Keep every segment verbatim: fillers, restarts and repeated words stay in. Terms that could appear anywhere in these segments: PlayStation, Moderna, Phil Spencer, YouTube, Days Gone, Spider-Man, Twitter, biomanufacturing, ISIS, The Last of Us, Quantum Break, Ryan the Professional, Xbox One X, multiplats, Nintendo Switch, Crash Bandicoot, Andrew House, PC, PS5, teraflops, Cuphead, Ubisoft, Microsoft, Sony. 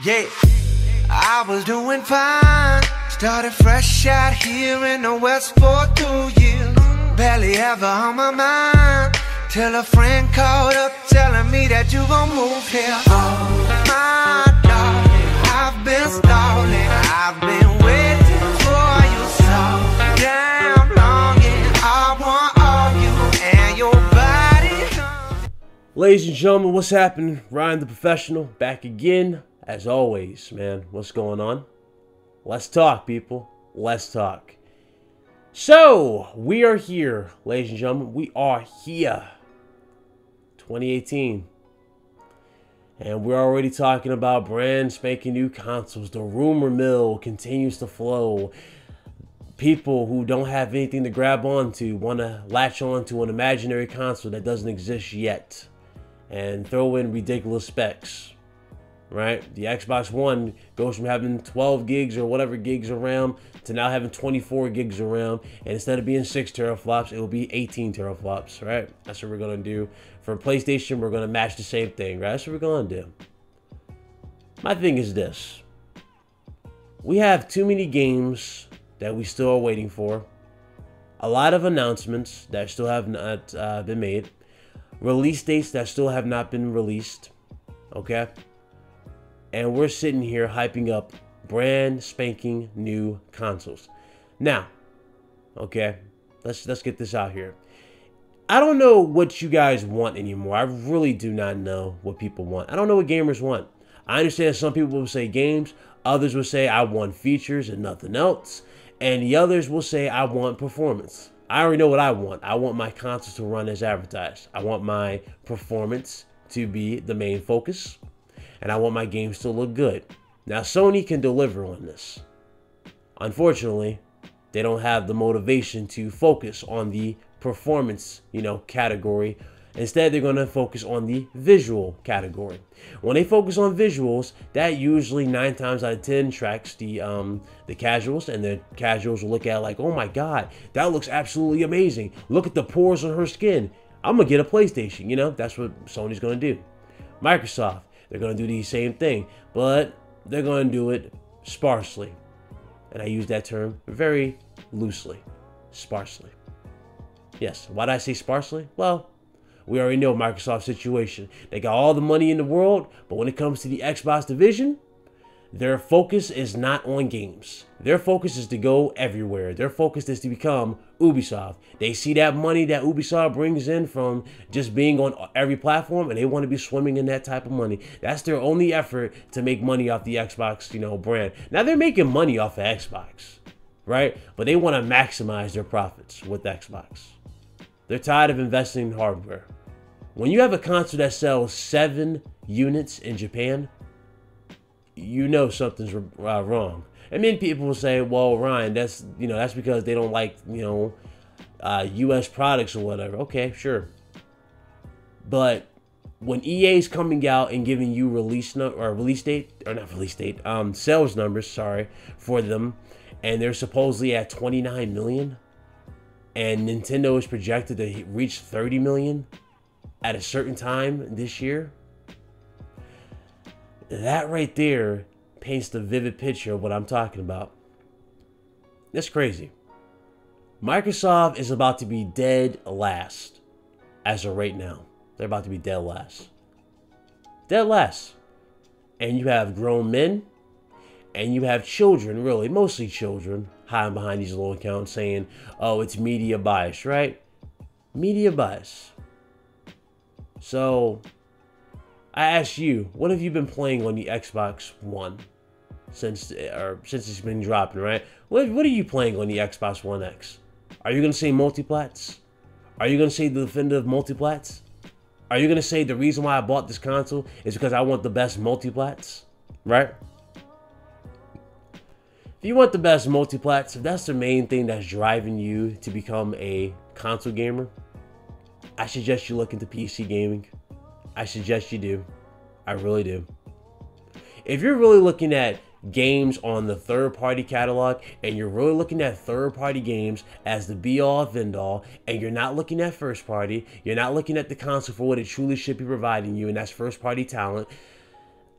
Yeah, I was doing fine. Started fresh out here in the West for two years. Barely ever on my mind, till a friend called up telling me that you gon' move here. Oh my darling, I've been stalling, I've been waiting for you so damn long, and I want all you and your body. Ladies and gentlemen, what's happening? Ryan the Professional, back again. As always, man, what's going on? Let's talk, people. Let's talk. So, we are here, ladies and gentlemen. We are here. twenty eighteen. And we're already talking about brand spanking new consoles. The rumor mill continues to flow. People who don't have anything to grab onto want to latch onto an imaginary console that doesn't exist yet and throw in ridiculous specs. Right, the Xbox One goes from having twelve gigs or whatever gigs of RAM to now having twenty-four gigs of RAM, and instead of being six teraflops, it will be eighteen teraflops, right? That's what we're gonna do. For PlayStation, we're gonna match the same thing, right? That's what we're gonna do. My thing is this. We have too many games that we still are waiting for. A lot of announcements that still have not uh, been made. Release dates that still have not been released, okay? And we're sitting here hyping up brand spanking new consoles. Now, okay, let's let's get this out here. I don't know what you guys want anymore. I really do not know what people want. I don't know what gamers want. I understand some people will say games. Others will say I want features and nothing else. And the others will say I want performance. I already know what I want. I want my consoles to run as advertised. I want my performance to be the main focus. And I want my games to look good. Now, Sony can deliver on this. Unfortunately, they don't have the motivation to focus on the performance, you know, category. Instead, they're going to focus on the visual category. When they focus on visuals, that usually nine times out of ten tracks the um, the casuals, and the casuals will look at it like, oh my God, that looks absolutely amazing. Look at the pores on her skin. I'm going to get a PlayStation. You know, that's what Sony's going to do. Microsoft. They're going to do the same thing, but they're going to do it sparsely. And I use that term very loosely. Sparsely. Yes, why did I say sparsely? Well, we already know Microsoft's situation. They got all the money in the world, but when it comes to the Xbox division, their focus is not on games. Their focus is to go everywhere. Their focus is to become Ubisoft. They see that money that Ubisoft brings in from just being on every platform, and they want to be swimming in that type of money. That's their only effort to make money off the Xbox, you know, brand. Now they're making money off of Xbox, right? But they want to maximize their profits with Xbox. They're tired of investing in hardware. When you have a console that sells seven units in Japan, you know something's uh, wrong. And then people will say, well, Ryan, that's, you know, that's because they don't like, you know, uh, U S products or whatever. Okay, sure. But when E A's coming out and giving you release no or release date, or not release date, um, sales numbers, sorry, for them, and they're supposedly at twenty-nine million, and Nintendo is projected to reach thirty million at a certain time this year, that right there paints the vivid picture of what I'm talking about. That's crazy. Microsoft is about to be dead last. As of right now, they're about to be dead last. Dead last. And you have grown men, and you have children, really, mostly children, hiding behind these little accounts saying, oh, it's media bias, right? Media bias. So I asked you, what have you been playing on the Xbox One since or since it's been dropping, right? What, what are you playing on the Xbox One X? Are you going to say multiplats? Are you going to say the defender of multiplats? Are you going to say the reason why I bought this console is because I want the best multiplats, right? If you want the best multiplats, if that's the main thing that's driving you to become a console gamer, I suggest you look into P C gaming. I suggest you do. I really do. If you're really looking at games on the third-party catalog, and you're really looking at third-party games as the be-all, end-all, and you're not looking at first-party, you're not looking at the console for what it truly should be providing you, and that's first-party talent,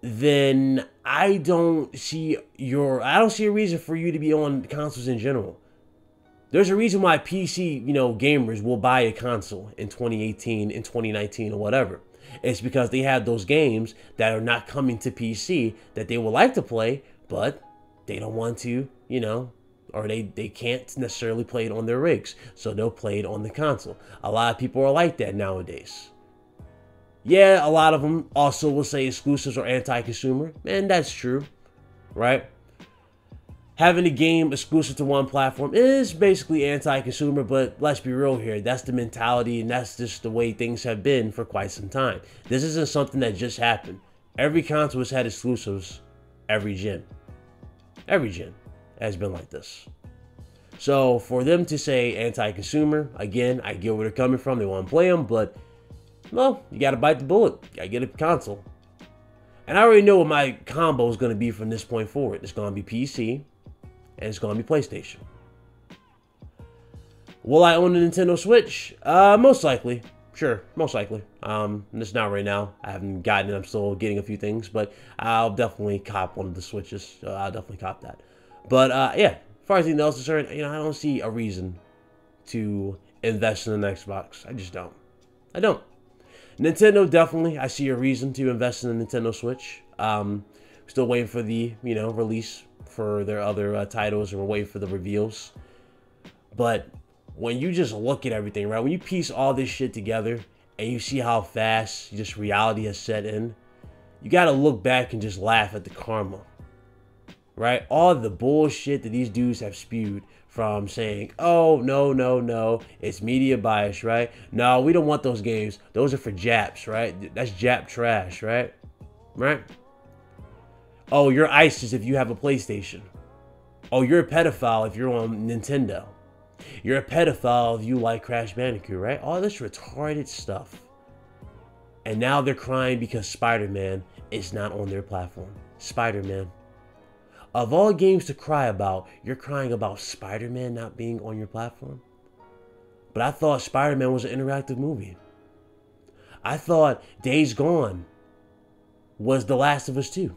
then I don't see your I don't see a reason for you to be on consoles in general. There's a reason why P C, you know, gamers will buy a console in twenty eighteen, in twenty nineteen, or whatever. It's because they have those games that are not coming to P C that they would like to play, but they don't want to, you know, or they, they can't necessarily play it on their rigs, so they'll play it on the console. A lot of people are like that nowadays. Yeah, a lot of them also will say exclusives are anti-consumer, and that's true, right? Having a game exclusive to one platform is basically anti-consumer, but let's be real here. That's the mentality, and that's just the way things have been for quite some time. This isn't something that just happened. Every console has had exclusives, every gen. Every gen has been like this. So for them to say anti-consumer, again, I get where they're coming from. They want to play them, but... well, you gotta bite the bullet. You gotta get a console. And I already know what my combo is gonna be from this point forward. It's gonna be P C, and it's gonna be PlayStation. Will I own a Nintendo Switch? Uh, most likely. Sure, most likely. Um, it's not right now. I haven't gotten it. I'm still getting a few things, but I'll definitely cop one of the Switches. Uh, I'll definitely cop that. But, uh, yeah, as far as anything else is concerned, you know, I don't see a reason to invest in an Xbox. I just don't. I don't. Nintendo, definitely, I see a reason to invest in the Nintendo Switch. Um, still waiting for the, you know, release for their other uh, titles, and we're waiting for the reveals. But when you just look at everything, right, when you piece all this shit together and you see how fast just reality has set in, you gotta look back and just laugh at the karma, right? All the bullshit that these dudes have spewed. From saying, oh, no, no, no, it's media bias, right? No, we don't want those games. Those are for Japs, right? That's Jap trash, right? Right? Oh, you're ISIS if you have a PlayStation. Oh, you're a pedophile if you're on Nintendo. You're a pedophile if you like Crash Bandicoot, right? All this retarded stuff. And now they're crying because Spider-Man is not on their platform. Spider-Man. Of all games to cry about, you're crying about Spider-Man not being on your platform? But I thought Spider-Man was an interactive movie. I thought Days Gone was The Last of Us two.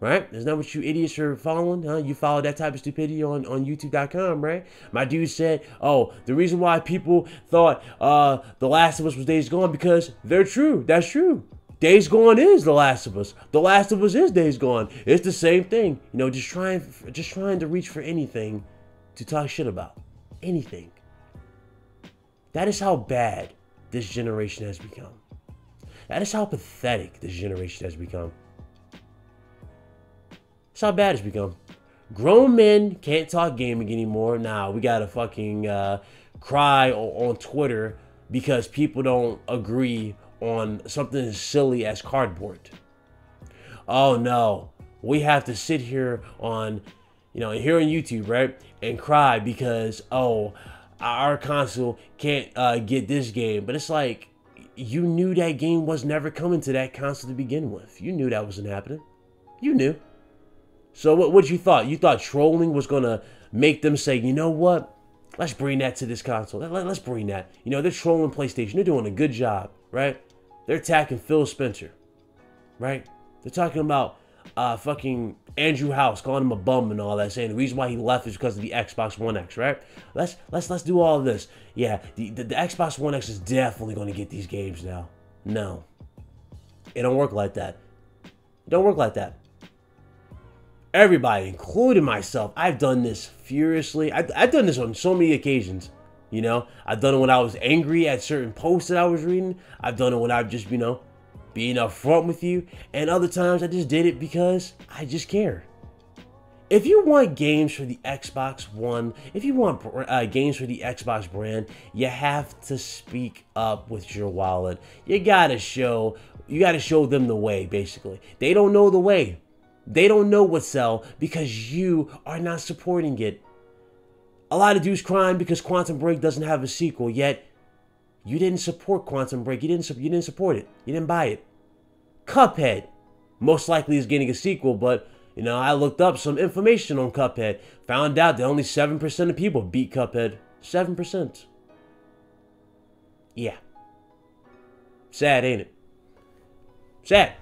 Right? Isn't that what you idiots are following? Huh? You follow that type of stupidity on, on YouTube dot com, right? My dude said, oh, the reason why people thought uh, The Last of Us was Days Gone because they're true. That's true. Days Gone is The Last of Us. The Last of Us is Days Gone. It's the same thing. You know, just trying, just trying to reach for anything to talk shit about. Anything. That is how bad this generation has become. That is how pathetic this generation has become. That's how bad it's become. Grown men can't talk gaming anymore. Nah, we gotta fucking uh, cry on, on Twitter because people don't agree on something as silly as cardboard. Oh no, we have to sit here on, you know, here on YouTube, right, and cry because, oh, our console can't uh, get this game. But it's like, you knew that game was never coming to that console to begin with. You knew that wasn't happening. You knew. So what what you thought? You thought trolling was gonna make them say, you know what? Let's bring that to this console. Let, let, let's bring that. You know, they're trolling PlayStation. They're doing a good job, right? They're attacking Phil Spencer, right? They're talking about uh, fucking Andrew House, calling him a bum and all that, saying the reason why he left is because of the Xbox One X, right? Let's let's let's do all of this. Yeah, the, the, the Xbox One X is definitely going to get these games now. No, it don't work like that. It don't work like that. Everybody, including myself, I've done this furiously. I've, I've done this on so many occasions. You know, I've done it when I was angry at certain posts that I was reading. I've done it when I've just, you know, being upfront with you. And other times I just did it because I just care. If you want games for the Xbox One, if you want uh, games for the Xbox brand, you have to speak up with your wallet. You gotta show, you gotta show them the way, basically. They don't know the way. They don't know what sell because you are not supporting it. A lot of dudes crying because Quantum Break doesn't have a sequel, yet you didn't support Quantum Break. You didn't, you didn't support it. You didn't buy it. Cuphead most likely is getting a sequel, but, you know, I looked up some information on Cuphead. Found out that only seven percent of people beat Cuphead. seven percent. Yeah. Sad, ain't it? Sad.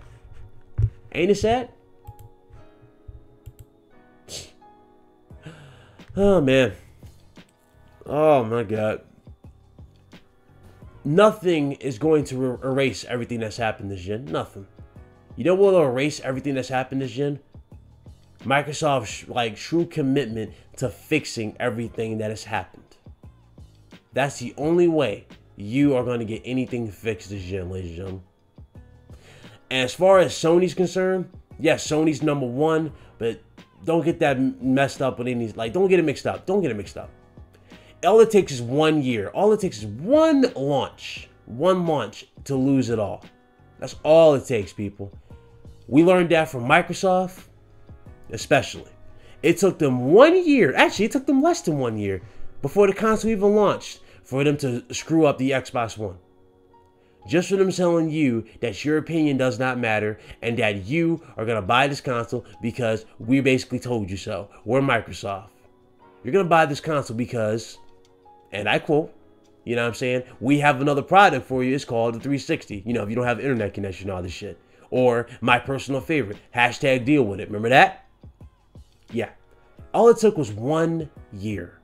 Ain't it sad? Oh, man. Oh, my God. Nothing is going to erase everything that's happened this gen. Nothing. You know what will erase everything that's happened this gen? Microsoft's like true commitment to fixing everything that has happened. That's the only way you are going to get anything fixed this gen, ladies and gentlemen. And as far as Sony's concerned, yes, Sony's number one, but don't get that messed up with any, like, don't get it mixed up. Don't get it mixed up. All it takes is one year. All it takes is one launch. One launch to lose it all. That's all it takes, people. We learned that from Microsoft, especially. It took them one year. Actually, it took them less than one year before the console even launched for them to screw up the Xbox One. Just for them telling you that your opinion does not matter and that you are going to buy this console because we basically told you so. We're Microsoft. You're going to buy this console because, and I quote, you know what I'm saying? We have another product for you. It's called the three sixty. You know, if you don't have internet connection and all this shit. Or my personal favorite, hashtag deal with it. Remember that? Yeah. All it took was one year.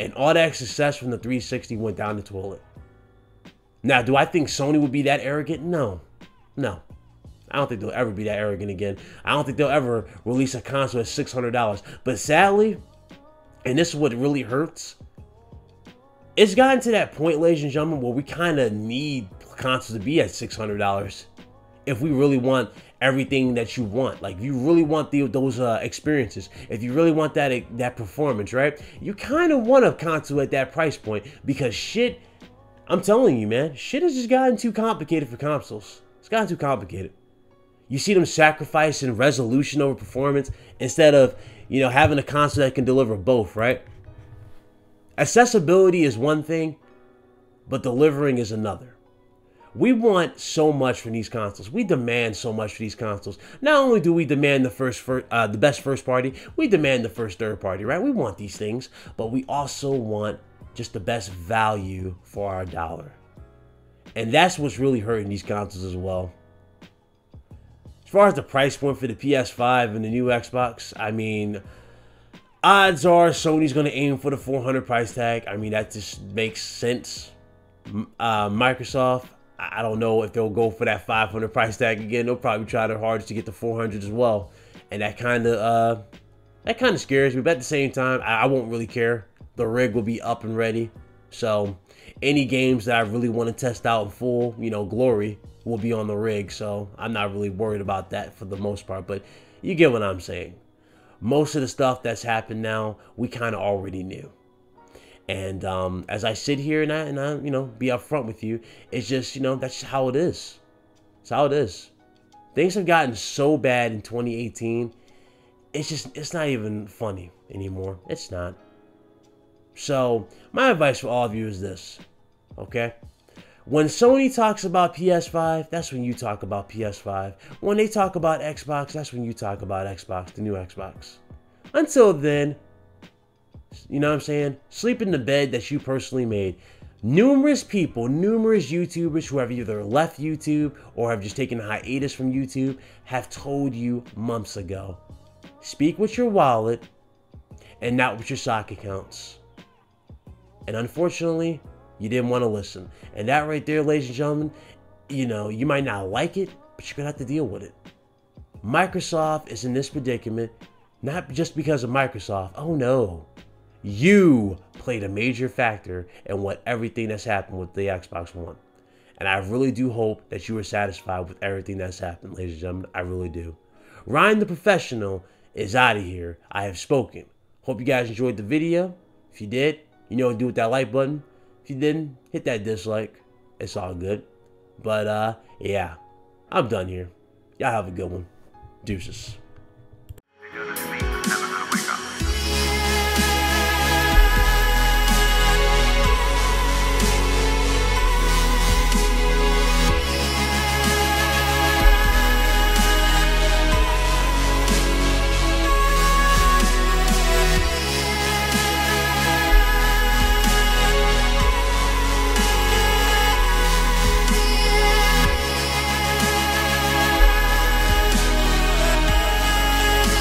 And all that success from the three sixty went down the toilet. Now, do I think Sony would be that arrogant? No. No. I don't think they'll ever be that arrogant again. I don't think they'll ever release a console at six hundred dollars. But sadly, and this is what really hurts, it's gotten to that point, ladies and gentlemen, where we kind of need consoles to be at six hundred dollars if we really want everything that you want. Like, if you really want the, those uh, experiences, if you really want that, that performance, right? You kind of want a console at that price point because shit, I'm telling you, man, shit has just gotten too complicated for consoles. It's gotten too complicated. You see them sacrificing resolution over performance instead of, you know, having a console that can deliver both, right? Accessibility is one thing, but delivering is another. We want so much from these consoles. We demand so much for these consoles. Not only do we demand the first, first uh, the best first party, we demand the first third party, right? We want these things, but we also want just the best value for our dollar. And that's what's really hurting these consoles as well. As far as the price point for the P S five and the new Xbox, I mean, odds are Sony's going to aim for the four hundred price tag. I mean, that just makes sense. Uh, Microsoft, I don't know if they'll go for that five hundred price tag again. They'll probably try their hardest to get the four hundred as well. And that kind of uh, that kind of scares me. But at the same time, I, I won't really care. The rig will be up and ready. So any games that I really want to test out in full, you know, glory, will be on the rig, so I'm not really worried about that for the most part, but you get what I'm saying. Most of the stuff that's happened now, we kind of already knew. And um, as I sit here and I, and I, you know, be upfront with you, it's just, you know, that's how it is. It's how it is. Things have gotten so bad in twenty eighteen, it's just, it's not even funny anymore. It's not. So my advice for all of you is this, okay? When Sony talks about P S five, that's when you talk about P S five. When they talk about Xbox, that's when you talk about Xbox, the new Xbox. Until then, you know what I'm saying? Sleep in the bed that you personally made. Numerous people, numerous YouTubers who have either left YouTube or have just taken a hiatus from YouTube have told you months ago, speak with your wallet and not with your sock accounts. And unfortunately, you didn't want to listen. And that right there, ladies and gentlemen, you know, you might not like it, but you're going to have to deal with it. Microsoft is in this predicament, not just because of Microsoft. Oh, no. You played a major factor in what everything that's happened with the Xbox One. And I really do hope that you are satisfied with everything that's happened, ladies and gentlemen. I really do. Ryan the Professional is out of here. I have spoken. Hope you guys enjoyed the video. If you did, you know what to do with that like button. If you didn't, hit that dislike. It's all good. But, uh, yeah. I'm done here. Y'all have a good one. Deuces.